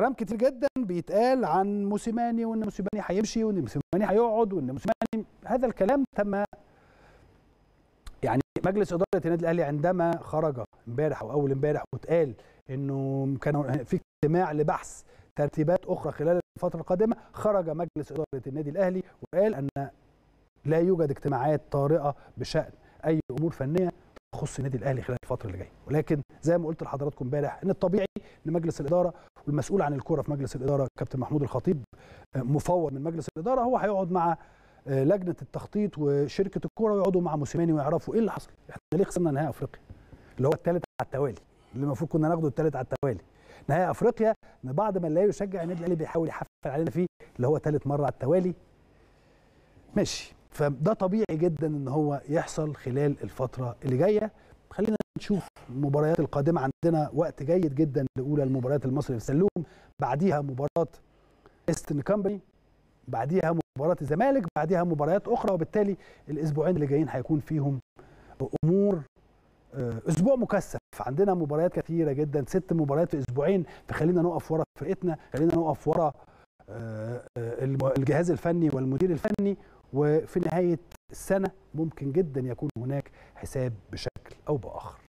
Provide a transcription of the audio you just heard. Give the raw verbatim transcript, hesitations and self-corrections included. كلام كتير جدا بيتقال عن موسيماني، وان موسيماني هيمشي، وان موسيماني هيقعد، وان موسيماني. هذا الكلام تم، يعني مجلس اداره النادي الاهلي عندما خرج امبارح او اول امبارح واتقال انه كان في اجتماع لبحث ترتيبات اخرى خلال الفتره القادمه، خرج مجلس اداره النادي الاهلي وقال ان لا يوجد اجتماعات طارئه بشان اي امور فنيه تخص النادي الاهلي خلال الفتره اللي جايه. ولكن زي ما قلت لحضراتكم امبارح ان الطبيعي ان مجلس الاداره والمسؤول عن الكره في مجلس الاداره كابتن محمود الخطيب مفوض من مجلس الاداره، هو هيقعد مع لجنه التخطيط وشركه الكوره ويقعدوا مع موسيماني ويعرفوا ايه اللي حصل. احنا ليه خسرنا نهائي افريقيا اللي هو الثالث على التوالي، اللي المفروض كنا ناخده الثالث على التوالي. نهائي افريقيا ان بعض من لا يشجع النادي الاهلي بيحاول يحفل علينا فيه، اللي هو ثالث مره على التوالي. ماشي، فده طبيعي جدا ان هو يحصل خلال الفتره اللي جايه. خلينا نشوف المباريات القادمه، عندنا وقت جيد جدا لاولى المباريات المصري في السلوم، بعديها مباراه ايسترن كامباني، بعديها مباراه الزمالك، بعديها مباريات اخرى، وبالتالي الاسبوعين اللي جايين هيكون فيهم امور اسبوع مكثف. عندنا مباريات كثيره جدا، ست مباريات في اسبوعين، فخلينا نقف ورا فرقتنا، خلينا نقف ورا الجهاز الفني والمدير الفني، وفي نهاية السنة ممكن جدا يكون هناك حساب بشكل أو بآخر.